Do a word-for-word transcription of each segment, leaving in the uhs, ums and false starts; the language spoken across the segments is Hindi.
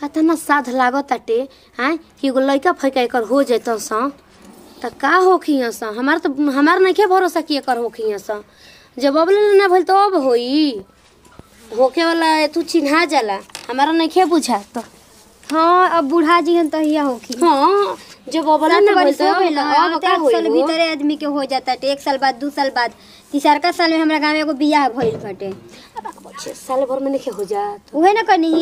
कतना साध लागताटे आय कि एगो लड़का फैका एकर हो जैतौ स त का होखिय स हमार त हमार नइखे भरोसा कि एकर होखिय स जब अबले न भइल त अब होई होके वाला तू चिन्हा जाला हमारा नइखे बुझा त। हां अब बूढ़ा जी हन त हिया होखी। हां जब अबले न भइल त अब का होई साल भीतर आदमी के हो जाता त एक साल बाद दू साल बाद तीसरका साल में हमरा गांव में एगो बियाह भइल बाटे साल भर में नइखे हो जात ओहे न कनी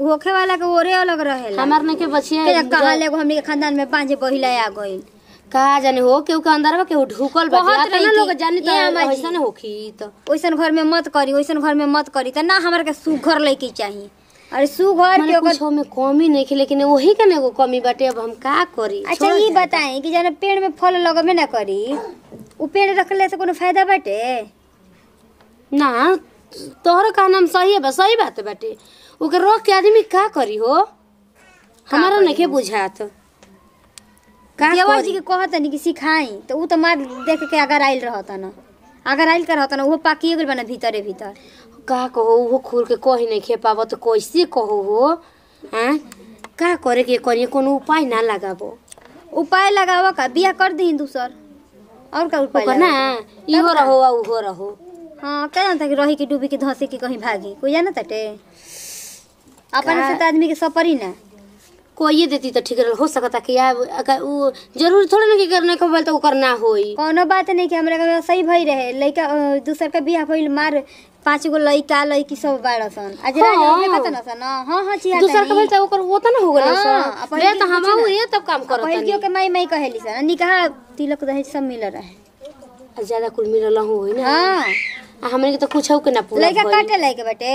होखे वाला के ओरे अलग रहेला हमार नइखे बचिया कहां लेगो हमनी के खानदान में पांच बहिला आ गइल कहा जाने हो केहू के अंदर केहू ढुकल लोग जानी ऐसा होखी तो ओइसन घर में मत करी ओइसन घर में मत करी त ना हमरा के सुघर लेके चाहिए। अरे सुघर के कुछ में कमी नहीं है लेकिन वही के एगो कमी बाटे अब हम का करी। अच्छा ये बताएं कि जाने पेड़ में फल लगबे ना करी उ पेड़ रखले से कोनो फायदा बाटे ना तोहर का नाम सही है सही बात बाटे ओके रोक के आदमी का करी हो हमरा नहीं बुझात देवा जी के कहत नहीं कि सिखाई तो उ त मार देख के अगर आइल रहत न अगर आइल करत न वो पाकिए गेल बना भीतरे भीतर का कहो वो खोल के कहि नहीं खे पावत कैसे कहो हो हैं का करे के करिए कोनो उपाय ना लगाबो उपाय लगावा का बियाह कर दे दूसर और का उपाय ना इहो रहो आ उहो रहो। हां का जानता कि रही के डूबी के धसे के कहीं भागी कोई जाना तटे अपन से आदमी के सपरी ना कोई देती तो ठीक रह हो सकता कि वो जरूर थोड़ा ना कि करने को बोल तो करना होई कोनो बात नहीं कि हमरा के सही भई रहे लइका दूसर के बियाह भइल मार पांच गो लइका लइकी सब बाड़सन आज राज में कतना सन। हां हां चिया दूसर के भइल त ओकर ओतना हो गेल सन बे त हम ये तब काम करत नहीं पहिलियो के मई मई कहली सन निकाह तिलक दहेज सब मिल रहे ज्यादा कुल मिलल होई ना। हां हमरे के त कुछ हो के ना पूरा लइका काटे लायक बटे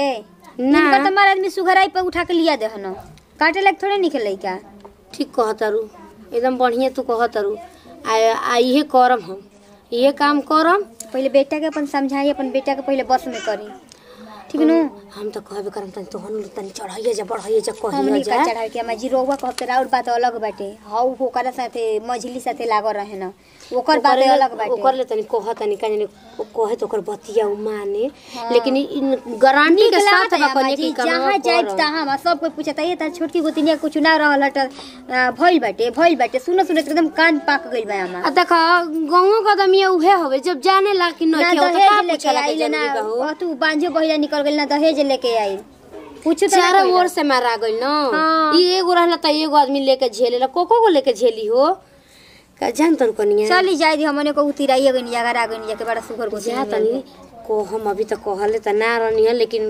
ना पर तुम्हारा आदमी सुघराई पर उठा के लिया देहनो काटे लग थोड़े निकल लइका ठीक कहतारू एकदम बढ़िया तू कहतारू आ इहे करम हम इहे काम करम पहले बेटा के अपन समझाई अपन बेटा के पहले बस में करी ठीक न हम तो कहबे करम त तोहन तनी चढ़ाइए जा बढ़ाइए जा कहिया जा हमनी का चढ़ाई के माजी रोवा कहते और बात अलग बाटे हाउ ओकरा साथे मजली साथे लाग रहे न ओकर बात अलग बाटे ओकर ले तनी कहत तनी का जाने कहे तो ओकर बतिया उ माने लेकिन इन गारंटी के साथ अपन के काम जहां जाइत तहां सब कोई पूछता ये त छोटकी गोतिनिया कुछ ना रहल हट भइल बाटे भइल बाटे सुन सुन एकदम कान पाक गइल बा हम आ देख गांवो कदमिया उहे होवे जब जाने ला कि न के त का पूछला के जरूरी बा हो तू बांझे बहिला निकल गइल ना दहेज लेके आई पूछो त चार ओर से मारा गइल न ई एगो रहला त एगो आदमी लेके झेलेला कोको को लेके झेली हो का जान तन कोनिया चली जाई हमने को उतिराइए गनी जगह आ गनी के बड़ा सुगर को जा तनी को हम अभी त कहले त ना रहनी है लेकिन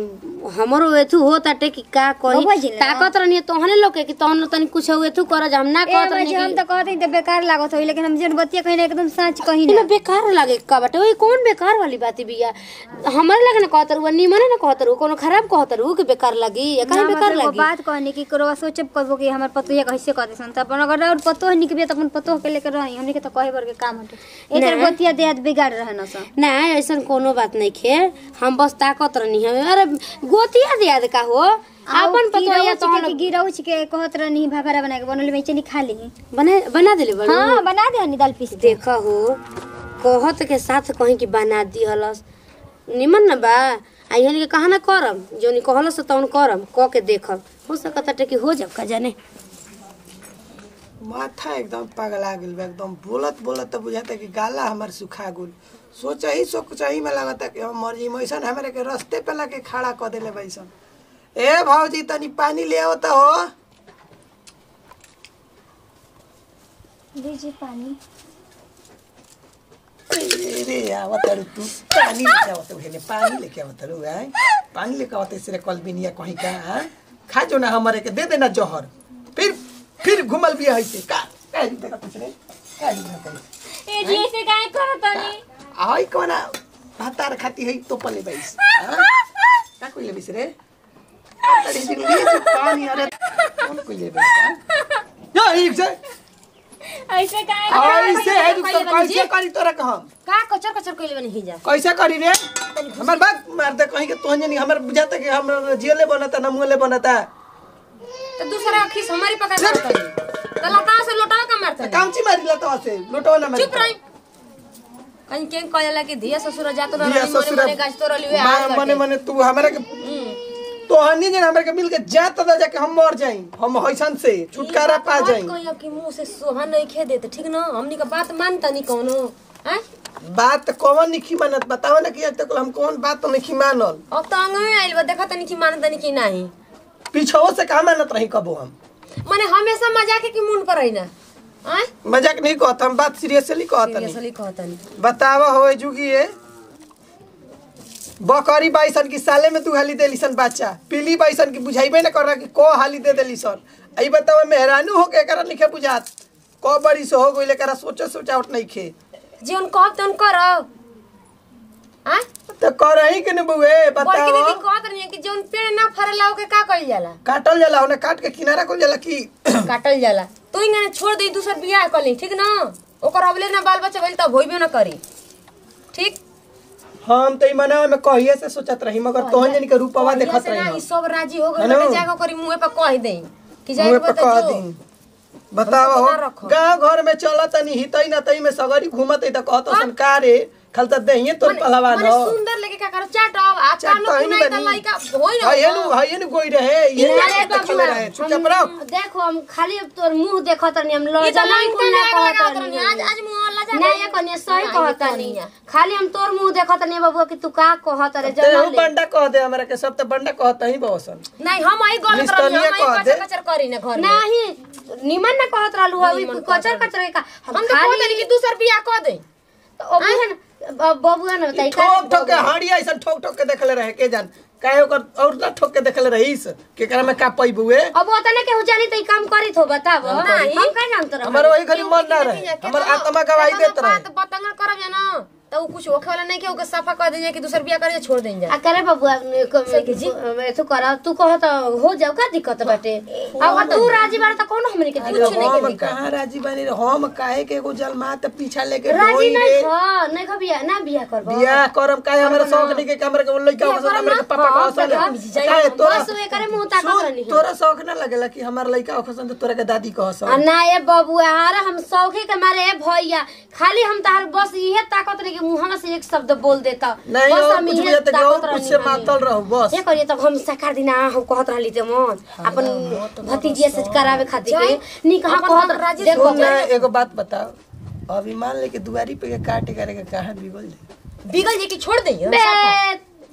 हमरो एथु होता टे कि का कही ताकत रहनी तोहने लोग के कि तोहन तनी कुछ एथु कर हम ना कहत नहीं हम त कहते त बेकार लागत होई लेकिन हम जन बतिया कहिना एकदम सच कहिना बेकार लागे का बटे ओई कौन बेकार वाली बात बिया हमर लगन कहतरु निमन न कहतरु कोनो खराब कहतरु कि बेकार लागी काहे बेकार लागी बात कहनी कि करवा सोचब करबो कि हमर पतोया कैसे कहते सन त अपन अगर और पतो ही निकबे त अपन पतो के लेके रही हमनी के त कहे बर के काम हटे एकर बतिया देत बिगाड़ रहना स ना ऐसन कोनो बात खे हम बस ताकत रहनी है। अरे गोतिया दियाद का हो अपन पतोया तोहन गिरौछ के कहत रहनी भाभरा बना के बनले में चली खा ली बना बना देले बड़। हां बना दे हनी दाल पीस देख हो कहत के साथ कहीं कि बना दी हलस निमन न बा आइहन के कहना करम जोनी कहलस तौन करम क के देखब हो सकत त कि हो जब का जाने माथा एकदम पगला गेल एकदम बोलत बोलत त बुझाता कि गाला हमर सुखा गेल सोचा ही सोचा ही में लगता कि मर्जी मैसन हमारे के रास्ते पे लाके खड़ा कर देले बैसन। ए भाजी तनी पानी ले आओ त हो दीजिए पानी रे आवत तू पानी लेके आवत हेने पानी लेके आवत रे भाई पानी लेके आवत से कलबिनिया कहीं का खा जो ना हमारे के दे देना जहर फिर फिर घुमल भी हइसे का का कुछ नहीं का ए जी से काय करतनी आई कोना भातार खाती है तो पले बैस का कोई ले बैस रे अरे जिंदगी पानी अरे कौन कोई ले बैस या एक से ऐसे काहे ऐसे है तो कैसे करी तोरा का हम का कचर कचर कोई ले नहीं जा कैसे करी रे हमर बात मार दे कहीं के तोहन नहीं हमर बुझाता कि हमर जेले बनता न मुंगले बनता तो दूसरा अखिस हमारी पकड़ करता तो लता से लोटावा का मारता कामची मारी लता से लोटावा ना मार चुप रह कहीं के कहला के धिया ससुर जात रहली मने मने गाज तो रहली आ मने मने तू हमरा के तो हनी जन हमरा के मिल के जा तदा जाके हम मर जाई, हम होइसन से छुटकारा पा जाई। कोई के मुंह से सोहा नहीं खे देते, ठीक ना? हमनी का बात मानता नहीं कोनो, हैं? बात कौन नहीं मानत बताओ ना कि आज तक हम कौन बात तो नहीं मानल। अब तो अंग में आइल बा देखत नहीं कि मानत नहीं कि नहीं। पीछो से का मानत रही कबो हम। माने हमेशा मजाक के मुंह पर रहिना। हैं? मजाक नहीं कहत हम, बात सीरियसली कहत नहीं। सीरियसली कहत नहीं। बतावा होय जुगी ए बकरी बाइसन की साले में तू हाली दे लिसन बच्चा, पीली बाइसन की बुझाइबे न कर कि को हाली दे दे लिसन। आई बताओ मेहरानू हो के करा लिखे बुझात को बड़ी सो हो गइले करा सोचे सोचावट नहीं खे जी उन कहब तन करो। हां तो करही के न बुए बताओ बकरी दी कहत नहीं कि जोन पेड़ ना फरला हो के का कइल जाला, काटल जाला, ओने काट के किनारा कइल जाला कि काटल जाला। तू इंगने छोड़ दे दूसर बियाह कर ले, ठीक ना? ओकर अबले ना बाल बच्चा भइल त होइबे न करी, ठीक? हम तई मना में कहिए से सोचत रही मगर तोहन जन के रूपवा देखत रही ना, ई सब राजी हो गइल त जाके ओकरी मुंह पे कह देई कि जाई बताओ बताओ गांव घर में चलत नहीं हितई ना तई में सगरी घुमत त कहत संकारे खलत देहिए तोर पहलवान हो सुंदर लगे का करो चाट आ कानो कुनाई त लइका होई ना हयनु हयनु गोई रहे ये त खले रहे चुपचाप रहो। देखो हम खाली तोर मुंह देखत नहीं, हम लड़ जाना कुना कहत नहीं, आज आज मुंह लड़ जाना नहीं कने सही कहत नहीं, खाली हम तोर मुंह देखत नहीं बाबूआ कि तू का कहत रे जल्दी तू बंडा कह दे हमरा के सब त बंडा कहत ही बसन नहीं हम ई गलत करनी हम ई कचर करी ना घर नहीं निमन ना कहत रहलु हई कचर कचर का हम तो कहत नहीं कि दूसर बियाह कह दे तो ओबी है बबुआ न बताई का ठोक ठोक के हाड़िया ऐसा ठोक ठोक के देखले रहे के जान काहे ओकर और ना ठोक के देखले रहीस केकरा में का पइबुए। अब ओतने के हो जानी त ई काम करित हो बताव नाही हम का नाम तोर हमर ओही खाली मन ना रहे हमर आत्मा गवाही देत रहे बात बतंगड़ करब या ना त उ कुछ होखे वाला नहीं के ओके साफा कर दे कि दूसर बियाह करे छोड़ देन जा आ करे बबुआ मैं तो करब तू कह त हो जाओ का दिक्कत बाटे अगर तू राजी बार त कोनो हमनी के कुछ नहीं के कहां राजी बानी हम काहे के एगो जलमा त पीछा लेके राजी नहीं हां नहीं ख बियाह ना बियाह करब बियाह करम काहे हमरा शौक नहीं के हमरा के लइका के हमरा के पापा का शौक काहे तोरा बस वे करे मुंह ताका करनी तोरा शौक ना लगेला कि हमर लइका ओखसन त तोरा के दादी कह शौक ना ए बबुआ हां हम शौक के मारे ए भैया खाली हम तहार बस इहे ताकत रे मुहाना से एक शब्द बोल देता बस हम ही ताकत रही से मातल रहो बस ये करिए तब हम सकार दिना हो कहत रहली त मन अपन भतीजिया से करावे खातिर के नी कहां कहत राजी देखो एगो बात बताओ अभिमान लेके दुआरी पे काटे करे के कहां बिगल दे बिगल जे कि छोड़ दे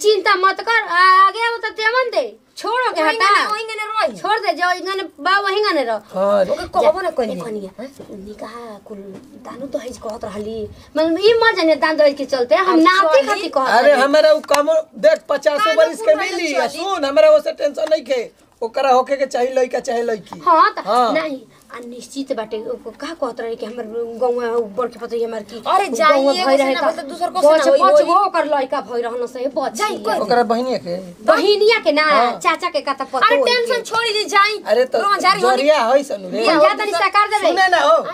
चिंता मत कर आगे अब त तेमन दे छोड़ो के हटा ओइंगे ने रोई छोड़ दे जो इंगने बा वहींगा ने रह ओके कहबो न कोनी कोनी नी कहा कुल दानू तो हज कहत रहली मन ई म जाने दान दे के चलते हम नाती खाती कहत अरे हमरा उ काम देख पचास बरिस के मिली सुन हमरा ओ से टेंशन नहीं के ओकरा होके के चाहि लइका चाहे लइकी हां नहीं निश्चित बाटे का कहत रही कि हमर गौवा ऊपर के पतई हमर की अरे जाइए भई ना तो दूसर को ना होई वो कर लइका भई रहन से बच जाई ओकरा बहिनिया के बहिनिया के ना चाचा के का त पतो अरे टेंशन छोड़ी दे जाई अरे तो जरिया होई सनु रे या तनी साकार देबे सुने ना हो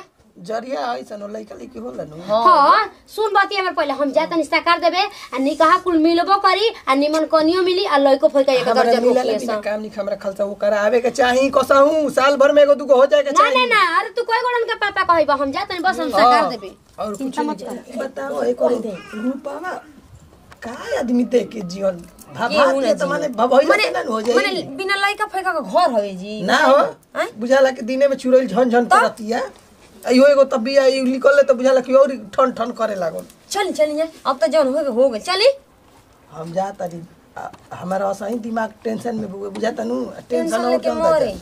जरिया होई सनु लइका लेके होला न हां सुन बात हमर पहिले हम जा तनी साकार देबे आ नी कहा कुल मिलबो करी आ निमन कोनियो मिली आ लइको फइका एक दर्जन मिलले सब काम नी हमरा खलता वो करावे के चाहि कसहू साल भर में एगो दुगो हो जाए के चाहि ना ना अरे तू कोई गोड़न के पापा कहइबा हम जा तनी बस हम साकार देबे और कुछ बताओ ए कोई दे रूपावा का आदमी ते के जीवन भाभा त माने भभइले न हो जाए माने बिना लइका फइका के घर होई जी ना हो बुझाला के दिने में चुरैल झन झन करतिया अयो एगो तब आई निकले त बुझाला कि और ठन ठन करे लागल चल चलिए अब त जन होगे होगे चली हम जा तनी हमरा असही दिमाग टेंशन में बुझाता नु टेंशन हो के मरे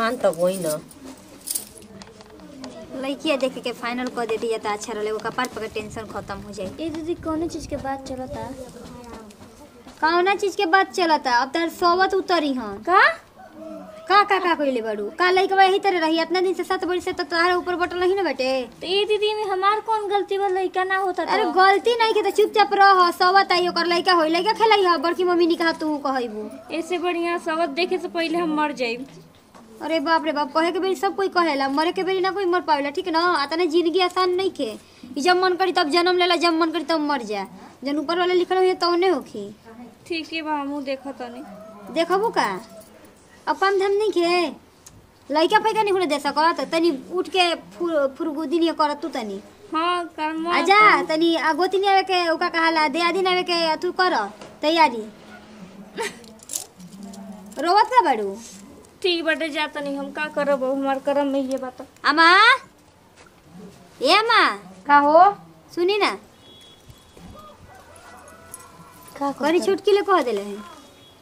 मान त कोई न लइकिया देख के फाइनल कर दे दिया त अच्छा रहले वो कपार पर टेंशन खत्म हो जाए। ए दीदी कोनो चीज के बात चलता कोनो चीज के बात चलता अब त सोवत उतरी हां का का का का कोइले बाडू का लइकवा यही तरह रही इतना दिन से सात बड़ी से त तोहरा ऊपर बटल नहीं न बेटे त ई दीदी में हमार कौन गलती बा लइका ना होता अरे गलती नहीं के त चुपचाप रह सवत आई ओकर लइका होई लइका खेलई ह बड़की मम्मी नी कहा तू कहइबू ऐसे बढ़िया सवत देखे से पहले हम मर जाइब अरे बाप रे बाप कहे के बेरी सब कोई कहेला मरे के बेरी ना कोई मर पावेला ठीक ना आतने जिंदगी आसान नहीं के ई जब मन करी तब जन्म लेला जब मन करी तब मर जा जन ऊपर वाला लिखल होई त ओने होखी ठीक है बा हमहू देखत नहीं देखबू का अपन धम नहीं के लइका फइका नहीं होले दे सकत तनी उठ के फुरगुदी नहीं करत तू तनी हां कर्म आजा तनी आगोती नहीं आवे के ओका कहला दे आदि नहीं आवे के तू कर तैयारी रोवत का बाड़ू ठीक बटे जाता नहीं हम का करब हमार करम में ये बात। अम्मा ए अम्मा का हो सुनी ना का करी छुटकी ले कह देले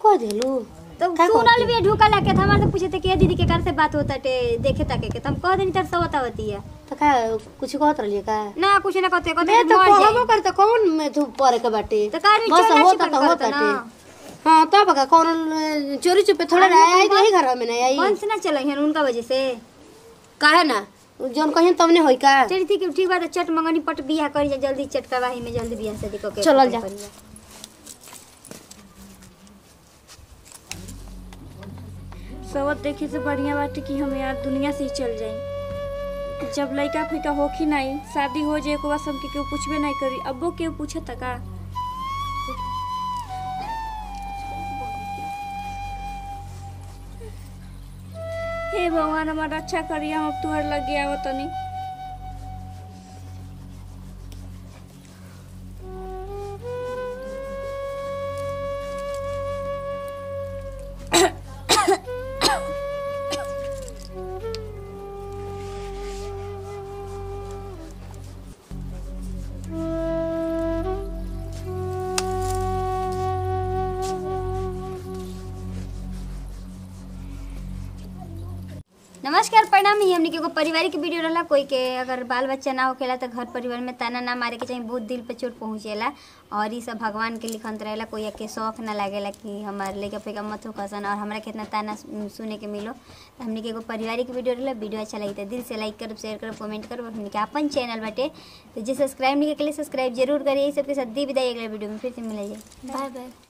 कह देलू तो सुनल भी ढुकला के हमार से पूछे त के दीदी के कर से बात होता टे देखे तके के हम कह देनी तर सब बतावती है तो का कुछ कहत रलिए का ना कुछ ना कहते कहते तो कहबो करत कौन में धूप परे के बाटे तो का नहीं होता तो होता टे। हाँ तो बका कौन चोरी चुपे थोड़ा रहा नहीं घर में नहीं आई कौन से ना चले हैं उनका वजह से काहे ना जोन कहिन तब ने होई का चली थी कि ठीक बात चट मंगनी पट बियाह करी जा जल्दी चटकावाही में जल्दी बियाह शादी करके चलल जा सब देखे से बढ़िया बात कि हम यार दुनिया से ही चल जाई जब लइका फिका होखी नहीं शादी हो जे को बस हम के केहू पूछबे नहीं करी अब्बो केहू पूछे त का हे भगवान हमारा अच्छा करिया हम तुहर लग गया हो तनी नमस्कार प्रणाम। ही हमने के पारिवारिक वीडियो रहा कोई के अगर बाल बच्चा ना होखेला तो घर परिवार में ताना ना मारे के चाहिए बहुत दिल पे चोट पहुँचेला और ये सब भगवान के लिखत रहेला कोई के शौक ना लागेला कि हमारे लड़का फेंका मत हो कसन और हमारा कितना ताना सुने के मिलो। तो हमने के पारिवारिक वीडियो रहा वीडियो अच्छा लगी तो दिल से लाइक करब शेयर करब कमेंट करब हमने के अपन चैनल बटे तो जे सब्सक्राइब नहीं के लिए सब्सक्राइब जरूर करिए सबके साथ दी विदाई अगले वीडियो में फिर से मिला जाए बाय बाय।